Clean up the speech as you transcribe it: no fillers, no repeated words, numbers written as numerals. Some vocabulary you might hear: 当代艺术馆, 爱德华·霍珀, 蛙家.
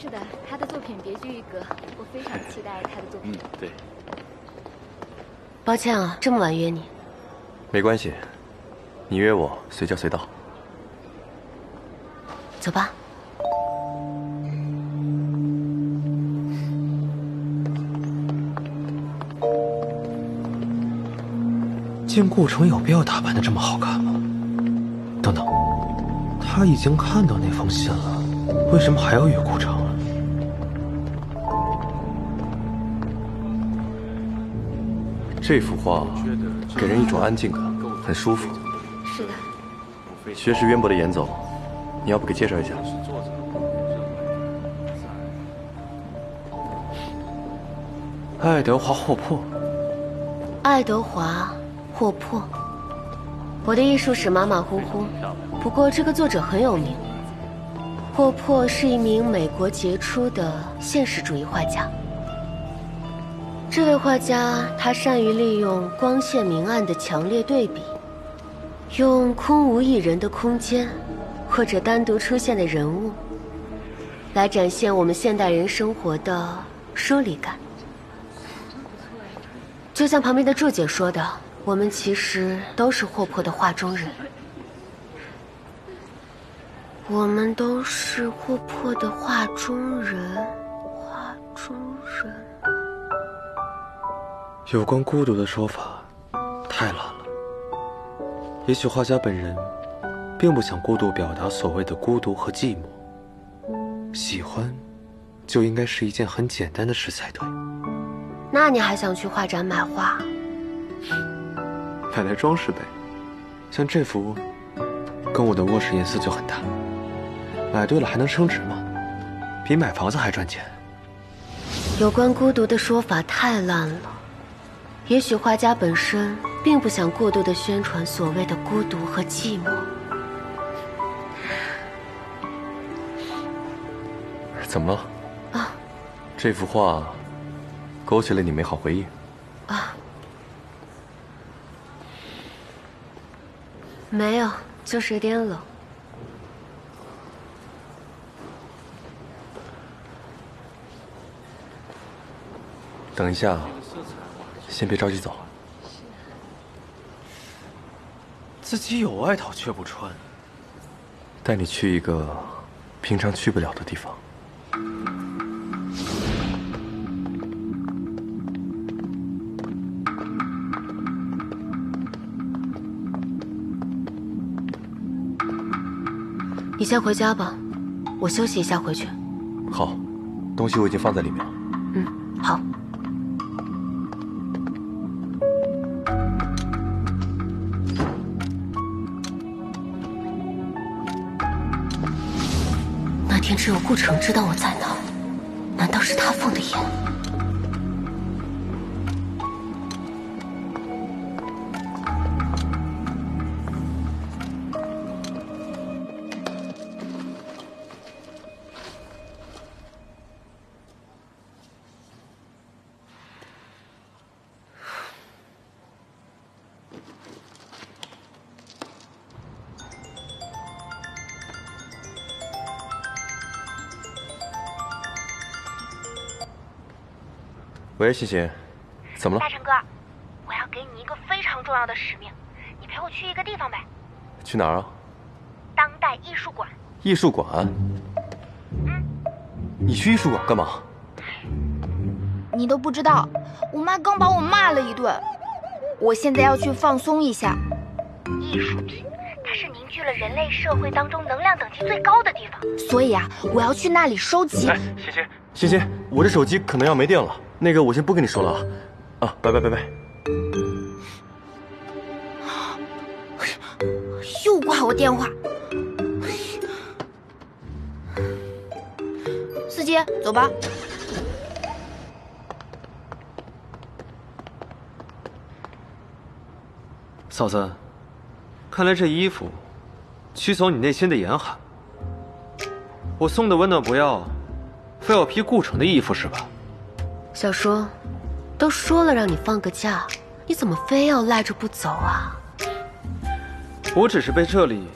是的，他的作品别具一格，我非常期待他的作品。嗯，对。抱歉啊，这么晚约你。没关系，你约我随叫随到。走吧。 见顾城有必要打扮得这么好看吗？等等，他已经看到那封信了，为什么还要约顾城？这幅画给人一种安静感，很舒服。是的。学识渊博的严总，你要不给介绍一下？爱德华·霍珀。爱德华。 霍珀，我的艺术史马马虎虎，不过这个作者很有名。霍珀是一名美国杰出的现实主义画家。这位画家，他善于利用光线明暗的强烈对比，用空无一人的空间，或者单独出现的人物，来展现我们现代人生活的疏离感。就像旁边的注解说的。 我们其实都是霍珀的画中人，我们都是霍珀的画中人，画中人。有关孤独的说法太烂了。也许画家本人并不想过度表达所谓的孤独和寂寞。喜欢就应该是一件很简单的事才对。那你还想去画展买画？ 买来装饰呗，像这幅，跟我的卧室颜色就很搭。买对了还能升值吗？比买房子还赚钱。有关孤独的说法太烂了。也许画家本身并不想过度的宣传所谓的孤独和寂寞。怎么了？啊，这幅画勾起了你美好回忆。啊。 没有，就是有点冷。等一下，先别着急走。自己有外套却不穿，带你去一个平常去不了的地方。 你先回家吧，我休息一下回去。好，东西我已经放在里面了。嗯，好。那天只有顾城知道我在哪，难道是他放的烟？喂，欣欣，怎么了？大成哥，我要给你一个非常重要的使命，你陪我去一个地方呗。去哪儿啊？当代艺术馆。艺术馆？嗯。你去艺术馆干嘛？你都不知道，我妈刚把我骂了一顿，我现在要去放松一下。艺术品，它是凝聚了人类社会当中能量等级最高的地方，所以啊，我要去那里收集。哎，欣欣，欣欣，我这手机可能要没电了。 那个，我先不跟你说了啊，啊，拜拜拜拜。又挂我电话。司机，走吧。嫂子，看来这衣服驱走你内心的严寒。我送的温暖不要，非要披顾城的衣服是吧？ 小叔，都说了让你放个假，你怎么非要赖着不走啊？我只是被这里